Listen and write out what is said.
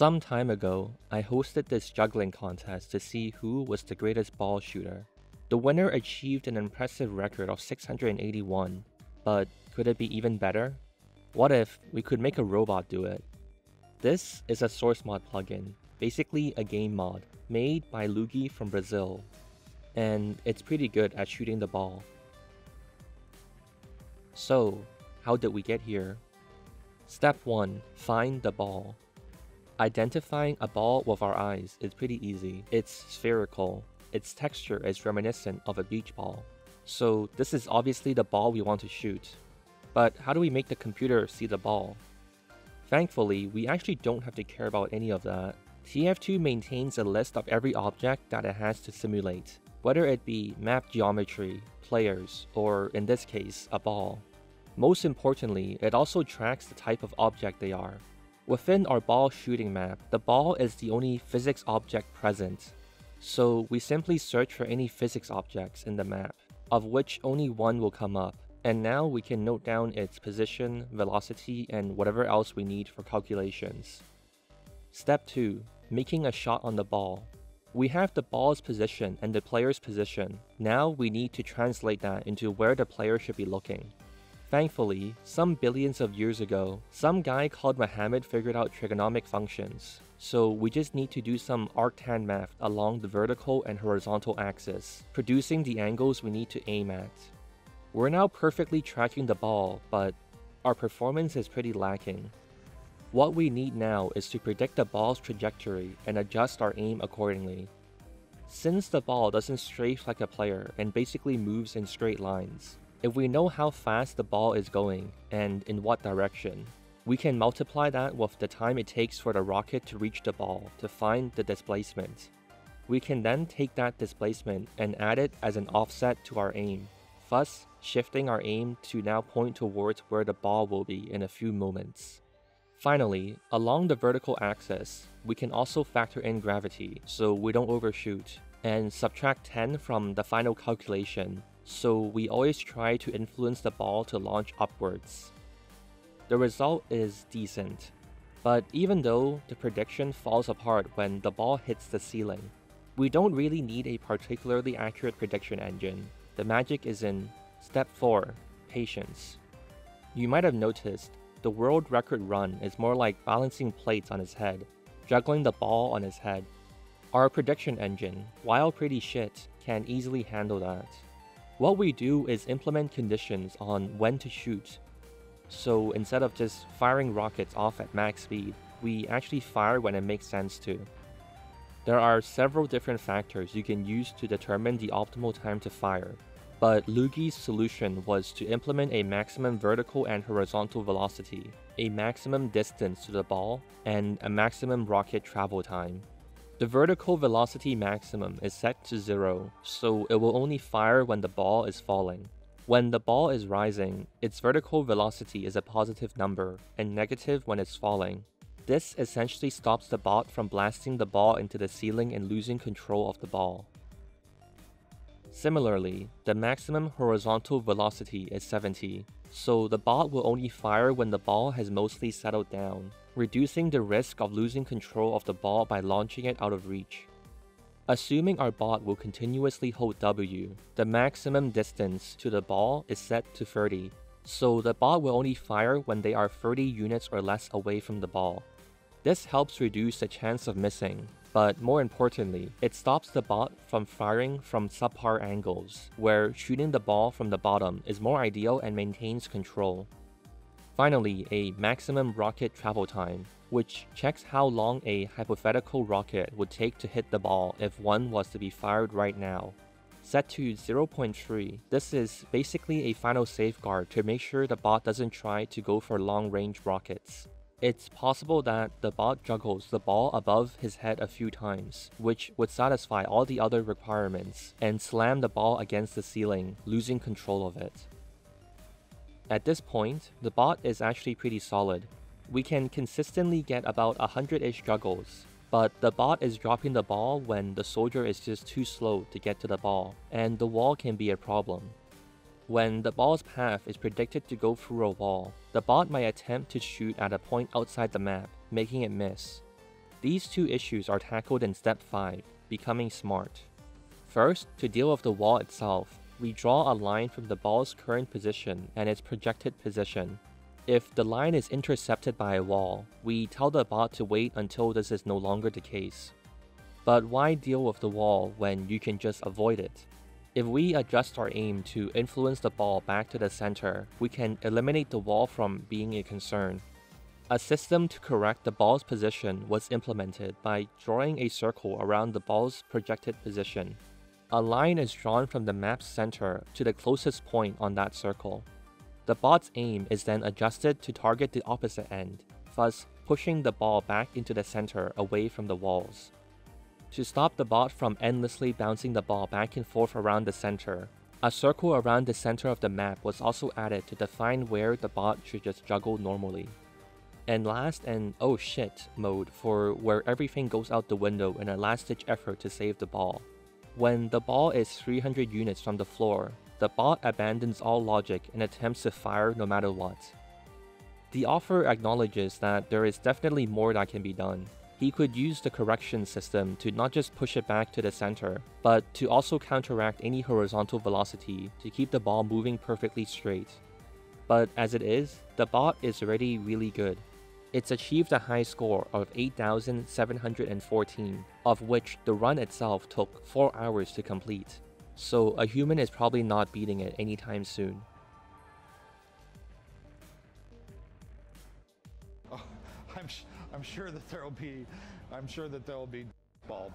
Some time ago, I hosted this juggling contest to see who was the greatest ball shooter. The winner achieved an impressive record of 681, but could it be even better? What if we could make a robot do it? This is a SourceMod plugin, basically a game mod, made by Luigi from Brazil, and it's pretty good at shooting the ball. So, how did we get here? Step 1. Find the ball. Identifying a ball with our eyes is pretty easy. It's spherical. Its texture is reminiscent of a beach ball. So this is obviously the ball we want to shoot. But how do we make the computer see the ball? Thankfully, we actually don't have to care about any of that. TF2 maintains a list of every object that it has to simulate, whether it be map geometry, players, or in this case, a ball. Most importantly, it also tracks the type of object they are. Within our ball shooting map, the ball is the only physics object present. So we simply search for any physics objects in the map, of which only one will come up. And now we can note down its position, velocity, and whatever else we need for calculations. Step 2. Making a shot on the ball. We have the ball's position and the player's position. Now we need to translate that into where the player should be looking. Thankfully, some billions of years ago, some guy called Muhammad figured out trigonomic functions. So we just need to do some arctan math along the vertical and horizontal axis, producing the angles we need to aim at. We're now perfectly tracking the ball, but our performance is pretty lacking. What we need now is to predict the ball's trajectory and adjust our aim accordingly. Since the ball doesn't strafe like a player and basically moves in straight lines, if we know how fast the ball is going and in what direction, we can multiply that with the time it takes for the rocket to reach the ball to find the displacement. We can then take that displacement and add it as an offset to our aim, thus shifting our aim to now point towards where the ball will be in a few moments. Finally, along the vertical axis, we can also factor in gravity so we don't overshoot, and subtract 10 from the final calculation. So we always try to influence the ball to launch upwards. The result is decent, but even though the prediction falls apart when the ball hits the ceiling, we don't really need a particularly accurate prediction engine. The magic is in Step 4, Patience. You might have noticed the world record run is more like balancing plates on his head, juggling the ball on his head. Our prediction engine, while pretty shit, can easily handle that. What we do is implement conditions on when to shoot. So instead of just firing rockets off at max speed, we actually fire when it makes sense to. There are several different factors you can use to determine the optimal time to fire, but Luigi's solution was to implement a maximum vertical and horizontal velocity, a maximum distance to the ball, and a maximum rocket travel time. The vertical velocity maximum is set to 0, so it will only fire when the ball is falling. When the ball is rising, its vertical velocity is a positive number, and negative when it's falling. This essentially stops the bot from blasting the ball into the ceiling and losing control of the ball. Similarly, the maximum horizontal velocity is 70, so the bot will only fire when the ball has mostly settled down, reducing the risk of losing control of the ball by launching it out of reach. Assuming our bot will continuously hold W, the maximum distance to the ball is set to 30, so the bot will only fire when they are 30 units or less away from the ball. This helps reduce the chance of missing, but more importantly, it stops the bot from firing from subpar angles, where shooting the ball from the bottom is more ideal and maintains control. Finally, a maximum rocket travel time, which checks how long a hypothetical rocket would take to hit the ball if one was to be fired right now. Set to 0.3, this is basically a final safeguard to make sure the bot doesn't try to go for long-range rockets. It's possible that the bot juggles the ball above his head a few times, which would satisfy all the other requirements, and slam the ball against the ceiling, losing control of it. At this point, the bot is actually pretty solid. We can consistently get about 100-ish juggles, but the bot is dropping the ball when the soldier is just too slow to get to the ball, and the wall can be a problem. When the ball's path is predicted to go through a wall, the bot might attempt to shoot at a point outside the map, making it miss. These two issues are tackled in step 5, becoming smart. First, to deal with the wall itself, we draw a line from the ball's current position and its projected position. If the line is intercepted by a wall, we tell the bot to wait until this is no longer the case. But why deal with the wall when you can just avoid it? If we adjust our aim to influence the ball back to the center, we can eliminate the wall from being a concern. A system to correct the ball's position was implemented by drawing a circle around the ball's projected position. A line is drawn from the map's center to the closest point on that circle. The bot's aim is then adjusted to target the opposite end, thus pushing the ball back into the center away from the walls. To stop the bot from endlessly bouncing the ball back and forth around the center, a circle around the center of the map was also added to define where the bot should just juggle normally. And last, an oh shit mode for where everything goes out the window in a last-ditch effort to save the ball. When the ball is 300 units from the floor, the bot abandons all logic and attempts to fire no matter what. The author acknowledges that there is definitely more that can be done. He could use the correction system to not just push it back to the center, but to also counteract any horizontal velocity to keep the ball moving perfectly straight. But as it is, the bot is already really good. It's achieved a high score of 8,714, of which the run itself took 4 hours to complete. So a human is probably not beating it anytime soon. Oh, I'm sure that there'll be ball